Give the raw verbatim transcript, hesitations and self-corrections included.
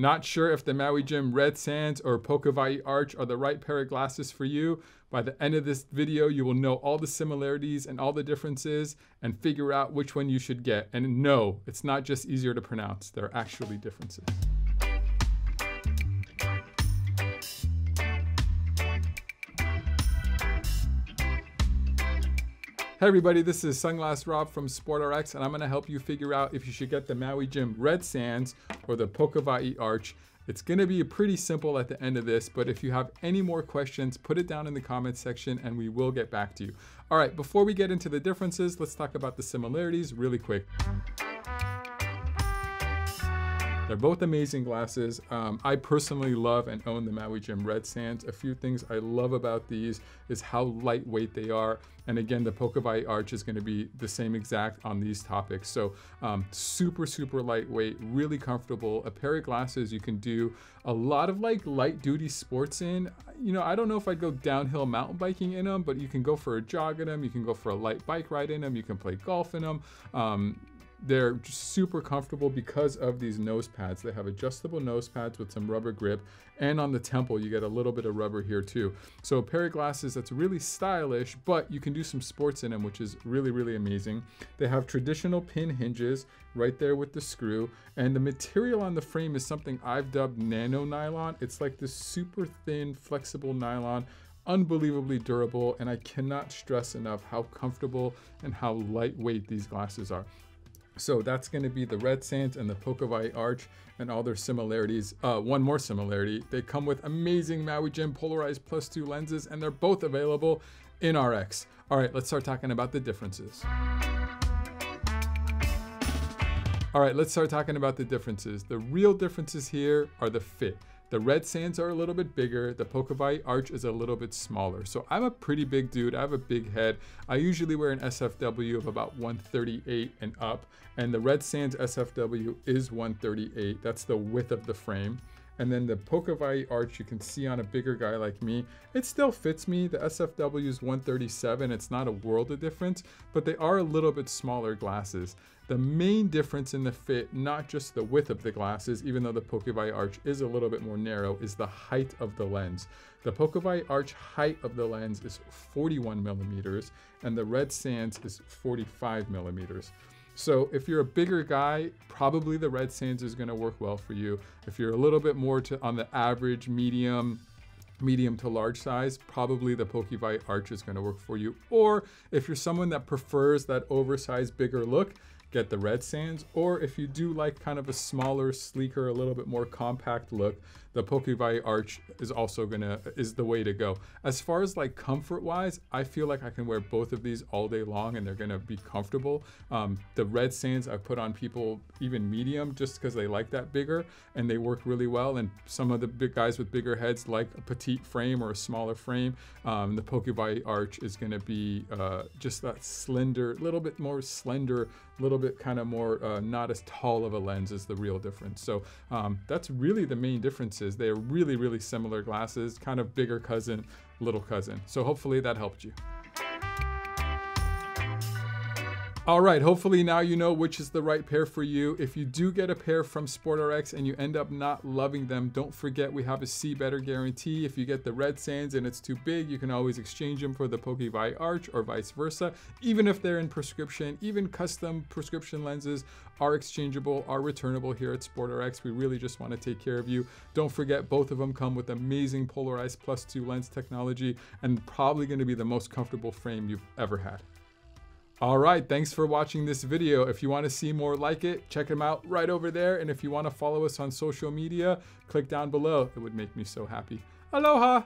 Not sure if the Maui Jim Red Sands or Pokowai Arch are the right pair of glasses for you. By the end of this video, you will know all the similarities and all the differences and figure out which one you should get. And no, it's not just easier to pronounce. There are actually differences. Hey everybody, this is Sunglass Rob from SportRx, and I'm gonna help you figure out if you should get the Maui Jim Red Sands or the Pokowai Arch. It's gonna be pretty simple at the end of this, but if you have any more questions, put it down in the comments section and we will get back to you. All right, before we get into the differences, let's talk about the similarities really quick. They're both amazing glasses. Um, I personally love and own the Maui Jim Red Sands. A few things I love about these is how lightweight they are. And again, the Pokowai Arch is gonna be the same exact on these topics. So um, super, super lightweight, really comfortable. A pair of glasses you can do a lot of like light duty sports in. You know, I don't know if I'd go downhill mountain biking in them, but you can go for a jog in them. You can go for a light bike ride in them. You can play golf in them. Um, They're super comfortable because of these nose pads. They have adjustable nose pads with some rubber grip, and on the temple you get a little bit of rubber here too. So a pair of glasses that's really stylish, but you can do some sports in them, which is really, really amazing. They have traditional pin hinges right there with the screw, and the material on the frame is something I've dubbed nano nylon. It's like this super thin, flexible nylon. Unbelievably durable, and I cannot stress enough how comfortable and how lightweight these glasses are. So that's gonna be the Red Sands and the Pokowai Arch and all their similarities. Uh, one more similarity, they come with amazing Maui Jim Polarized Plus two lenses, and they're both available in R X. All right, let's start talking about the differences. All right, let's start talking about the differences. The real differences here are the fit. The Red Sands are a little bit bigger. The Pokowai Arch is a little bit smaller. So I'm a pretty big dude. I have a big head. I usually wear an S F W of about one thirty-eight and up. And the Red Sands S F W is one thirty-eight. That's the width of the frame. And then the Pokowai Arch, you can see on a bigger guy like me, it still fits me. The S F W is one thirty-seven. It's not a world of difference, but they are a little bit smaller glasses. The main difference in the fit, not just the width of the glasses, even though the Pokowai Arch is a little bit more narrow, is the height of the lens. The Pokowai Arch height of the lens is forty-one millimeters, and the Red Sands is forty-five millimeters. So if you're a bigger guy, probably the Red Sands is gonna work well for you. If you're a little bit more to on the average medium, medium to large size, probably the Pokowai Arch is gonna work for you. Or if you're someone that prefers that oversized bigger look, get the Red Sands. Or if you do like kind of a smaller, sleeker, a little bit more compact look, the Pokowai Arch is also gonna, is the way to go. As far as like comfort wise, I feel like I can wear both of these all day long and they're gonna be comfortable. Um, the Red Sands I put on people even medium just because they like that bigger and they work really well. And some of the big guys with bigger heads like a petite frame or a smaller frame. Um, the Pokowai Arch is gonna be uh, just that slender, little bit more slender, little bit kind of more uh, not as tall of a lens is the real difference. So um, that's really the main difference. They are really, really similar glasses, kind of bigger cousin, little cousin. So hopefully that helped you. All right, hopefully now you know which is the right pair for you. If you do get a pair from SportRx and you end up not loving them, don't forget we have a see better guarantee. If you get the Red Sands and it's too big, you can always exchange them for the Pokowai Arch or vice versa. Even if they're in prescription, even custom prescription lenses are exchangeable, are returnable here at SportRx. We really just want to take care of you. Don't forget, both of them come with amazing Polarized Plus two lens technology and probably going to be the most comfortable frame you've ever had. All right, thanks for watching this video. If you want to see more like it, check them out right over there. And if you want to follow us on social media, click down below. It would make me so happy. Aloha!